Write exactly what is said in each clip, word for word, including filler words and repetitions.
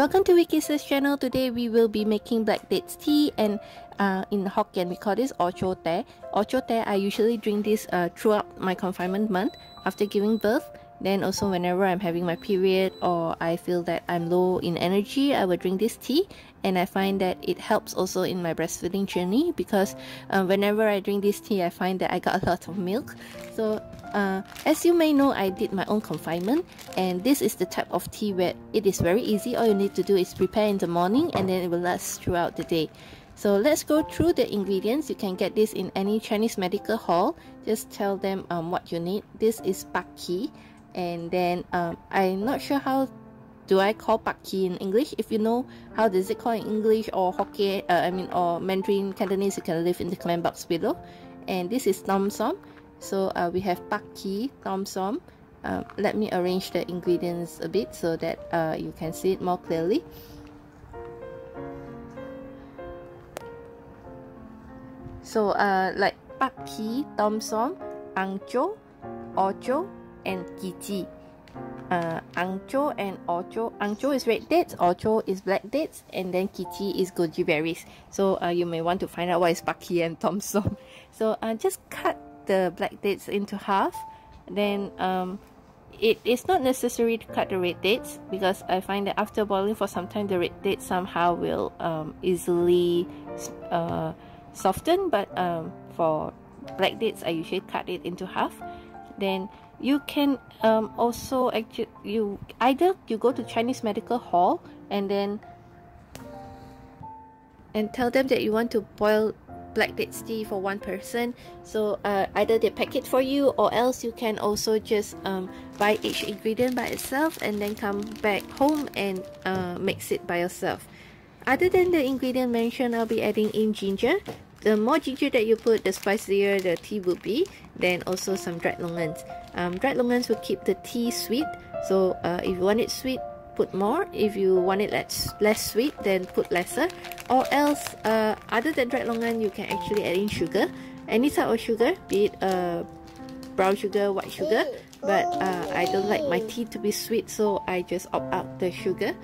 Welcome to Wiki's channel. Today we will be making black dates tea, and uh, in Hokkien we call this ocho te. Ocho te, I usually drink this uh, throughout my confinement month after giving birth. Then also whenever I'm having my period or I feel that I'm low in energy, I will drink this tea, and I find that it helps also in my breastfeeding journey because uh, whenever I drink this tea, I find that I got a lot of milk. So Uh, as you may know, I did my own confinement, and this is the type of tea where it is very easy. All you need to do is prepare in the morning, and then it will last throughout the day. So let's go through the ingredients. You can get this in any Chinese medical hall. Just tell them um, what you need. This is Pak Ki, and then um, I'm not sure how do I call Pak Ki in English. If you know how does it call in English or Hokkien, uh, I mean or Mandarin Cantonese, you can leave in the comment box below. And this is Tom Som. So uh, we have Pak Ki, tom Som. Uh, let me arrange the ingredients a bit so that uh, you can see it more clearly. So uh, like Pak Ki, tom Som, ang cho, ocho, and kichi. Uh, ang cho and ocho. Ang cho is red dates, ocho is black dates, and then kichi is goji berries. So uh, you may want to find out what is Pak Ki and tom Som. So uh, just cut the black dates into half. Then um, it is not necessary to cut the red dates because I find that after boiling for some time, the red dates somehow will um, easily uh, soften, but um, for black dates I usually cut it into half. Then you can um, also actually you either you go to Chinese medical hall and then and tell them that you want to boil black dates tea for one person. So uh, either they pack it for you, or else you can also just um, buy each ingredient by itself and then come back home and uh, mix it by yourself. Other than the ingredient mentioned, I'll be adding in ginger. The more ginger that you put, the spicier the tea will be. Then also some dried longans. Um, dried longans will keep the tea sweet. So uh, if you want it sweet, put more. If you want it less, less sweet, then put lesser. Or else, uh, other than dried longan, you can actually add in sugar. Any type of sugar, be it uh, brown sugar, white sugar. But uh, I don't like my tea to be sweet, so I just opt out the sugar.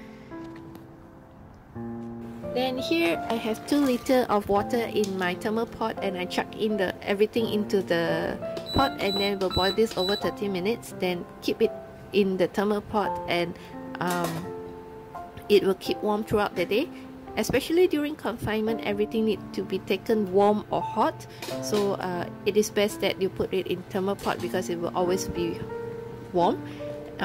Then here I have two liters of water in my thermal pot, and I chuck in the everything into the pot, and then we'll boil this over thirty minutes. Then keep it in the thermal pot, and Um, it will keep warm throughout the day. Especially during confinement, everything needs to be taken warm or hot, so uh, it is best that you put it in thermal pot because it will always be warm.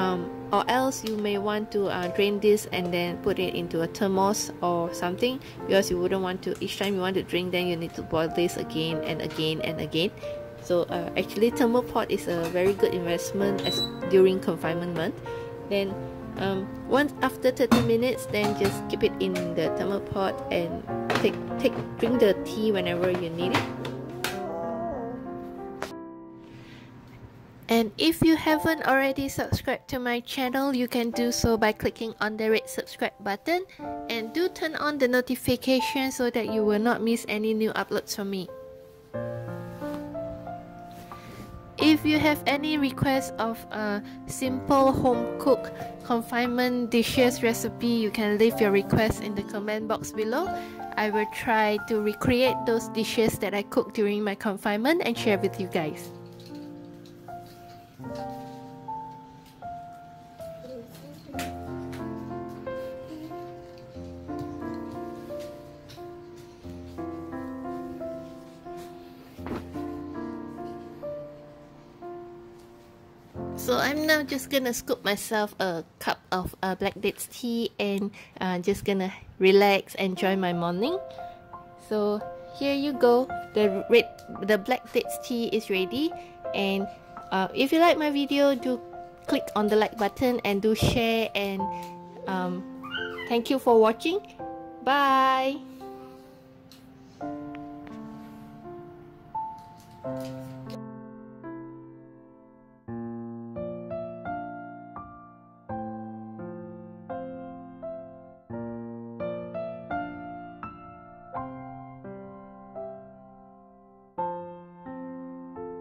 Um, or else you may want to uh, drain this and then put it into a thermos or something, because you wouldn't want to, each time you want to drink, then you need to boil this again and again and again. So uh, actually thermal pot is a very good investment as during confinement month. Then Um, once after thirty minutes, then just keep it in the thermal pot and take, take, drink the tea whenever you need it. And if you haven't already subscribed to my channel, you can do so by clicking on the red subscribe button, and do turn on the notification so that you will not miss any new uploads from me. If you have any requests of uh, simple home-cooked confinement dishes recipe, you can leave your requests in the comment box below. I will try to recreate those dishes that I cooked during my confinement and share with you guys. So I'm now just gonna scoop myself a cup of uh, black dates tea, and uh, just gonna relax, enjoy my morning. So here you go, the red, the black dates tea is ready. And uh, if you like my video, do click on the like button and do share. And um, thank you for watching. Bye.